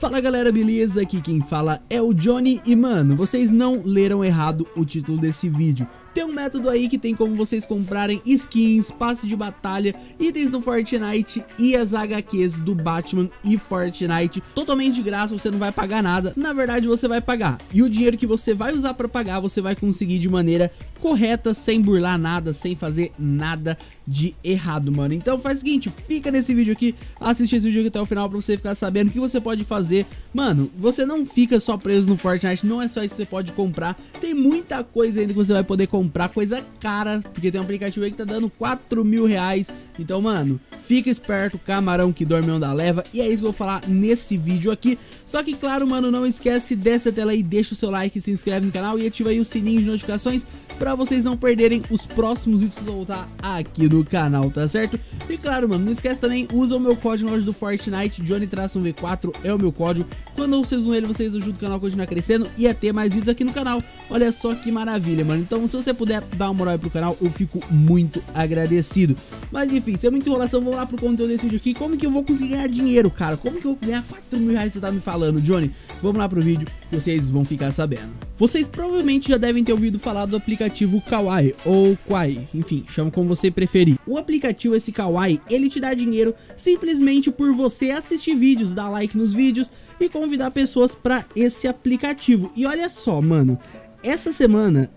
Fala galera, beleza? Aqui quem fala é o Jony e mano, vocês não leram errado o título desse vídeo. Tem um método aí que tem como vocês comprarem skins, passe de batalha, itens do Fortnite e as HQs do Batman e Fortnite totalmente de graça, você não vai pagar nada. Na verdade você vai pagar, e o dinheiro que você vai usar para pagar, você vai conseguir de maneira correta, sem burlar nada, sem fazer nada de errado, mano. Então faz o seguinte, fica nesse vídeo aqui, assiste esse vídeo aqui até o final para você ficar sabendo o que você pode fazer. Mano, você não fica só preso no Fortnite, não é só isso que você pode comprar, tem muita coisa ainda que você vai poder comprar. Coisa cara, porque tem um aplicativo aí que tá dando 4 mil reais. Então mano, fica esperto, camarão que dorme onda leva. E é isso que eu vou falar nesse vídeo aqui. Só que claro mano, não esquece dessa tela aí, deixa o seu like, se inscreve no canal e ativa aí o sininho de notificações pra vocês não perderem os próximos vídeos que vão voltar aqui no canal, tá certo? E claro mano, não esquece também, usa o meu código na loja do Fortnite, Jony-1v4 é o meu código. Quando vocês usam ele, vocês ajudam o canal a continuar crescendo e a ter mais vídeos aqui no canal. Olha só que maravilha mano, então se você puder dar uma moral aí pro canal, eu fico muito agradecido. Mas enfim, sem muita enrolação, vamos lá pro conteúdo desse vídeo aqui. Como que eu vou conseguir ganhar dinheiro, cara? Como que eu vou ganhar 4 mil reais, você tá me falando, Jony? Vamos lá pro vídeo que vocês vão ficar sabendo. Vocês provavelmente já devem ter ouvido falar do aplicativo Kwai ou Kwai, enfim, chama como você preferir. O aplicativo esse Kwai, ele te dá dinheiro simplesmente por você assistir vídeos, dar like nos vídeos e convidar pessoas pra esse aplicativo. E olha só, mano, essa semana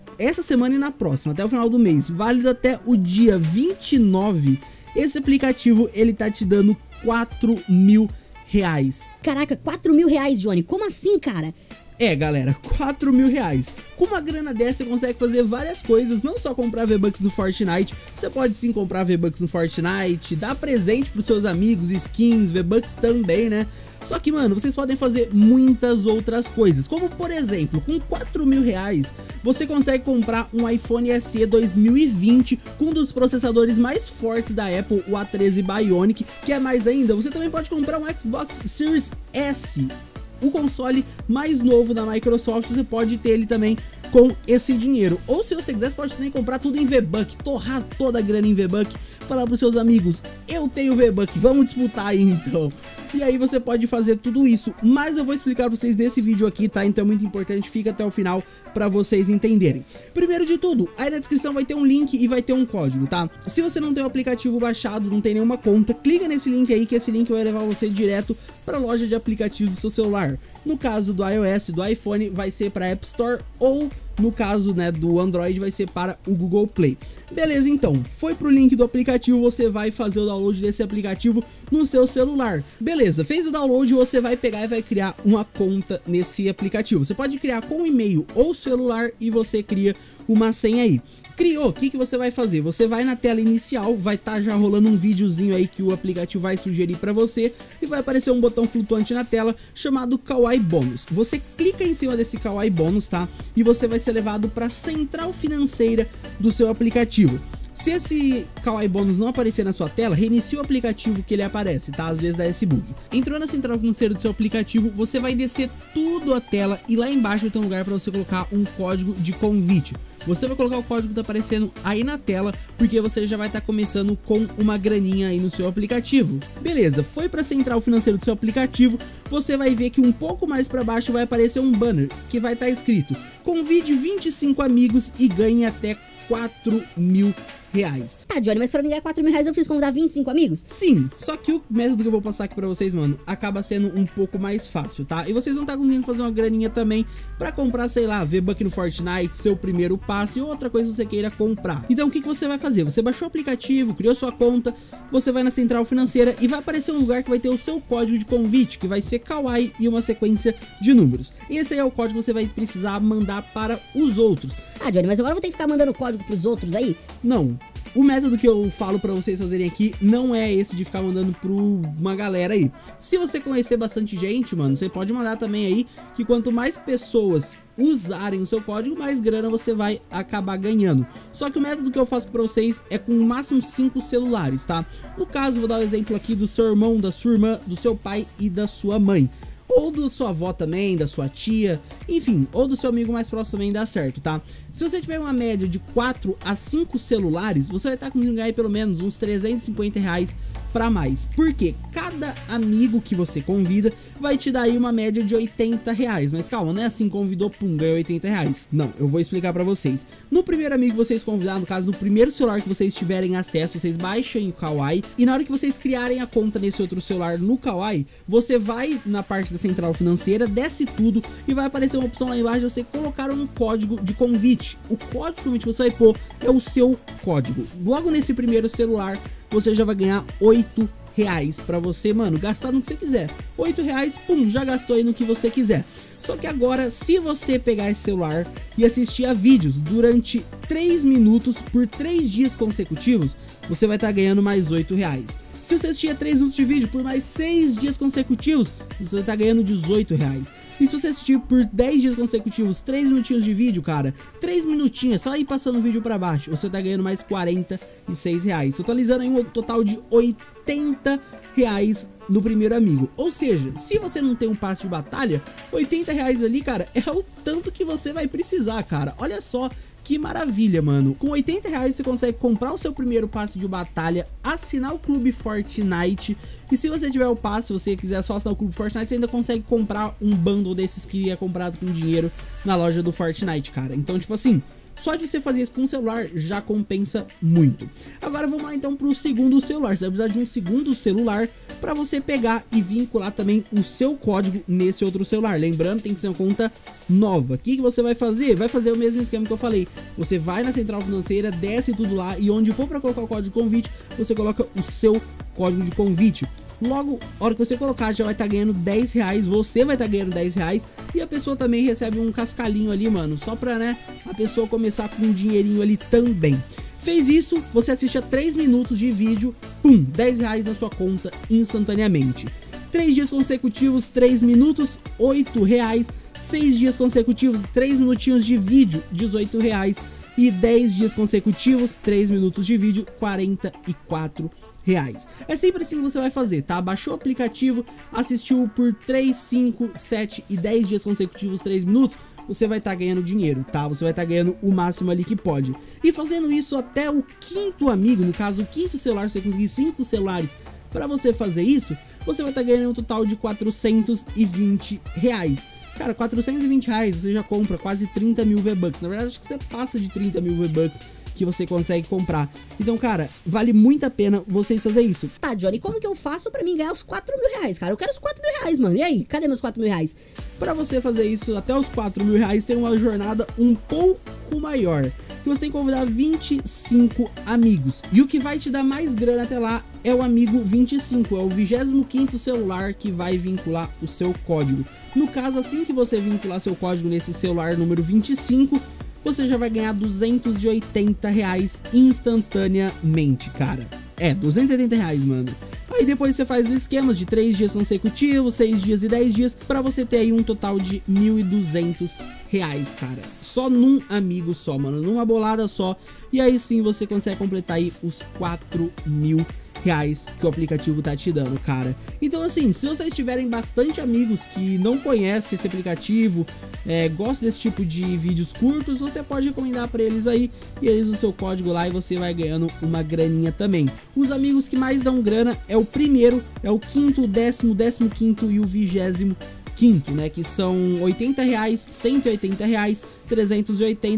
e na próxima, até o final do mês, válido até o dia 29, esse aplicativo, ele tá te dando 4 mil reais. Caraca, 4 mil reais, Jony, como assim, cara? É, galera, 4 mil reais. Com uma grana dessa, você consegue fazer várias coisas, não só comprar V-Bucks no Fortnite, você pode sim comprar V-Bucks no Fortnite, dar presente pros seus amigos, skins, V-Bucks também, né? Só que, mano, vocês podem fazer muitas outras coisas, como, por exemplo, com 4 mil reais, você consegue comprar um iPhone SE 2020 com um dos processadores mais fortes da Apple, o A13 Bionic, que é mais ainda, você também pode comprar um Xbox Series S, o console mais novo da Microsoft, você pode ter ele também com esse dinheiro. Ou se você quiser, você pode também comprar tudo em V-Buck, torrar toda a grana em V-Buck, falar para os seus amigos, eu tenho V-Buck, vamos disputar aí então. E aí você pode fazer tudo isso, mas eu vou explicar para vocês nesse vídeo aqui, tá? Então é muito importante, fica até o final para vocês entenderem. Primeiro de tudo, aí na descrição vai ter um link e vai ter um código, tá? Se você não tem o aplicativo baixado, não tem nenhuma conta, clica nesse link aí, que esse link vai levar você direto para a loja de aplicativos do seu celular. No caso do iOS, do iPhone, vai ser para App Store, ou no caso, né, do Android, vai ser para o Google Play. Beleza, então, foi pro link do aplicativo, você vai fazer o download desse aplicativo no seu celular. Beleza, fez o download, você vai pegar e vai criar uma conta nesse aplicativo. Você pode criar com e-mail ou celular e você cria uma senha aí. Criou, o que você vai fazer? Você vai na tela inicial, vai estar já rolando um videozinho aí que o aplicativo vai sugerir para você e vai aparecer um botão flutuante na tela chamado Kwai Bônus. Você clica em cima desse Kwai Bônus, tá? E você vai ser levado para a central financeira do seu aplicativo. Se esse Kwai Bônus não aparecer na sua tela, reinicie o aplicativo que ele aparece, tá? Às vezes dá esse bug. Entrou na central financeira do seu aplicativo, você vai descer tudo a tela e lá embaixo tem um lugar para você colocar um código de convite. Você vai colocar o código que tá aparecendo aí na tela, porque você já vai estar começando com uma graninha aí no seu aplicativo. Beleza, foi pra central financeira do seu aplicativo, você vai ver que um pouco mais pra baixo vai aparecer um banner, que vai estar escrito, convide 25 amigos e ganhe até 4 mil reais. Tá, Jony, mas pra me ganhar 4 mil reais eu preciso convidar 25 amigos? Sim, só que o método que eu vou passar aqui pra vocês, mano, acaba sendo um pouco mais fácil, tá? E vocês vão estar conseguindo fazer uma graninha também pra comprar, sei lá, V-Buck no Fortnite, seu primeiro passe ou outra coisa que você queira comprar. Então o que você vai fazer? Você baixou o aplicativo, criou sua conta, você vai na central financeira e vai aparecer um lugar que vai ter o seu código de convite, que vai ser Kwai e uma sequência de números. Esse aí é o código que você vai precisar mandar para os outros. Ah, Jony, mas agora eu vou ter que ficar mandando código pros outros aí? Não. O método que eu falo pra vocês fazerem aqui não é esse de ficar mandando pra uma galera aí. Se você conhecer bastante gente, mano, você pode mandar também aí, que quanto mais pessoas usarem o seu código, mais grana você vai acabar ganhando. Só que o método que eu faço pra vocês é com no máximo 5 celulares, tá? No caso, vou dar um exemplo aqui do seu irmão, da sua irmã, do seu pai e da sua mãe. Ou da sua avó também, da sua tia, enfim, ou do seu amigo mais próximo também dá certo, tá? Se você tiver uma média de 4 a 5 celulares, você vai estar conseguindo ganhar pelo menos uns 350 reais para mais, porque cada amigo que você convida vai te dar aí uma média de R$80, mas calma, não é assim, convidou, pum, ganhou R$80, não, eu vou explicar para vocês. No primeiro amigo que vocês convidaram, no caso, no primeiro celular que vocês tiverem acesso, vocês baixem o Kwai, e na hora que vocês criarem a conta nesse outro celular no Kwai, você vai na parte da central financeira, desce tudo e vai aparecer uma opção lá embaixo de você colocar um código de convite. O código que você vai pôr é o seu código. Logo nesse primeiro celular, você já vai ganhar R$8 para você, mano, gastar no que você quiser. R$8, pum, já gastou aí no que você quiser. Só que agora, se você pegar esse celular e assistir a vídeos durante 3 minutos por 3 dias consecutivos, você vai estar ganhando mais R$8. Se você assistir 3 minutos de vídeo por mais 6 dias consecutivos, você vai estar ganhando R$18. E se você assistir por 10 dias consecutivos, 3 minutinhos de vídeo, cara, 3 minutinhos, só ir passando o vídeo pra baixo, você tá ganhando mais R$46, totalizando aí um total de R$80 no primeiro amigo. Ou seja, se você não tem um passe de batalha, R$80 ali, cara, é o tanto que você vai precisar, cara. Olha só que maravilha, mano. Com R$80 você consegue comprar o seu primeiro passe de batalha, assinar o clube Fortnite, e se você tiver o passe, se você quiser só assinar o clube Fortnite, você ainda consegue comprar um bundle desses que é comprado com dinheiro na loja do Fortnite, cara. Então, tipo assim, só de você fazer isso com o celular já compensa muito. Agora vamos lá então para o segundo celular. Você vai precisar de um segundo celular para você pegar e vincular também o seu código nesse outro celular. Lembrando, tem que ser uma conta nova. O que que você vai fazer? Vai fazer o mesmo esquema que eu falei. Você vai na central financeira, desce tudo lá e onde for para colocar o código de convite, você coloca o seu código de convite. Logo, a hora que você colocar, já vai estar ganhando R$10, você vai estar ganhando R$10, e a pessoa também recebe um cascalhinho ali, mano, só pra, né, a pessoa começar com um dinheirinho ali também. Fez isso, você assiste a 3 minutos de vídeo, pum, R$10 na sua conta instantaneamente. 3 dias consecutivos, 3 minutos, R$8, 6 dias consecutivos, 3 minutinhos de vídeo, R$18, e 10 dias consecutivos, 3 minutos de vídeo, R$44. É sempre assim que você vai fazer, tá? Baixou o aplicativo, assistiu por 3, 5, 7 e 10 dias consecutivos, 3 minutos, você vai estar ganhando dinheiro, tá? Você vai estar ganhando o máximo ali que pode. E fazendo isso até o quinto amigo, no caso o quinto celular, se você conseguir 5 celulares para você fazer isso, você vai estar ganhando um total de R$420. Cara, R$420 você já compra quase 30 mil V-Bucks. Na verdade, acho que você passa de 30 mil V-Bucks que você consegue comprar. Então, cara, vale muito a pena vocês fazer isso. Tá, Jony, como que eu faço pra mim ganhar os R$4.000, cara? Eu quero os R$4.000, mano. E aí, cadê meus R$4.000? Pra você fazer isso até os R$4.000, tem uma jornada um pouco maior, que você tem que convidar 25 amigos. E o que vai te dar mais grana até lá é o amigo 25, é o 25º celular que vai vincular o seu código. No caso, assim que você vincular seu código nesse celular número 25, você já vai ganhar R$280 instantaneamente, cara. É, R$280, mano. Aí depois você faz os esquemas de 3 dias consecutivos, 6 dias e 10 dias, pra você ter aí um total de R$1.200, cara. Só num amigo só, mano, numa bolada só. E aí sim você consegue completar aí os R$4.000 que o aplicativo tá te dando, cara. Então assim, se vocês tiverem bastante amigos que não conhecem esse aplicativo, gostam desse tipo de vídeos curtos, você pode recomendar pra eles aí, e eles usam o seu código lá e você vai ganhando uma graninha também. Os amigos que mais dão grana é o primeiro, é o quinto, o décimo, o 15º e o 25º, né, que são R$80, R$180, R$380,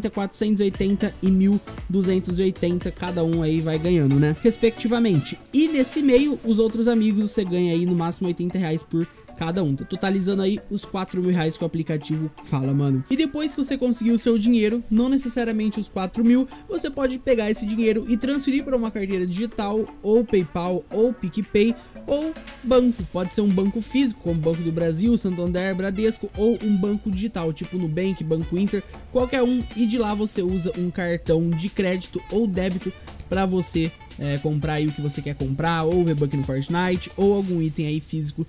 R$480 e R$1.280, cada um aí vai ganhando, né, respectivamente. E nesse meio, os outros amigos, você ganha aí no máximo R$80 por cada um, totalizando aí os R$4.000 que o aplicativo fala, mano. E depois que você conseguir o seu dinheiro, não necessariamente os R$4.000, você pode pegar esse dinheiro e transferir para uma carteira digital, ou PayPal, ou PicPay, ou banco. Pode ser um banco físico, como Banco do Brasil, Santander, Bradesco, ou um banco digital, tipo Nubank, Banco Inter, qualquer um, e de lá você usa um cartão de crédito ou débito para você comprar aí o que você quer comprar, ou V-Buck no Fortnite, ou algum item aí físico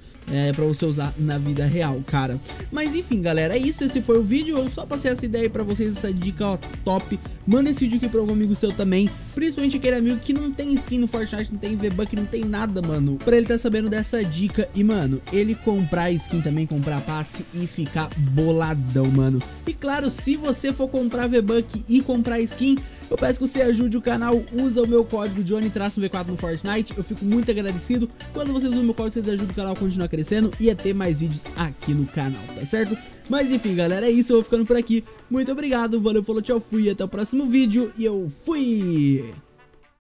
pra você usar na vida real, cara. Mas enfim, galera, é isso, esse foi o vídeo. Eu só passei essa ideia aí pra vocês, essa dica, ó, top. Manda esse vídeo aqui pra algum amigo seu também, principalmente aquele amigo que não tem skin no Fortnite, não tem V-Buck, não tem nada, mano, pra ele tá sabendo dessa dica e, mano, ele comprar skin também, comprar passe e ficar boladão, mano. E claro, se você for comprar V-Buck e comprar skin, eu peço que você ajude o canal, usa o meu código de Jony-1v4 no Fortnite. Eu fico muito agradecido. Quando vocês usam o meu código, vocês ajudam o canal a continuar crescendo e a ter mais vídeos aqui no canal, tá certo? Mas enfim, galera, é isso. Eu vou ficando por aqui. Muito obrigado, valeu, falou, tchau, fui. Até o próximo vídeo e eu fui!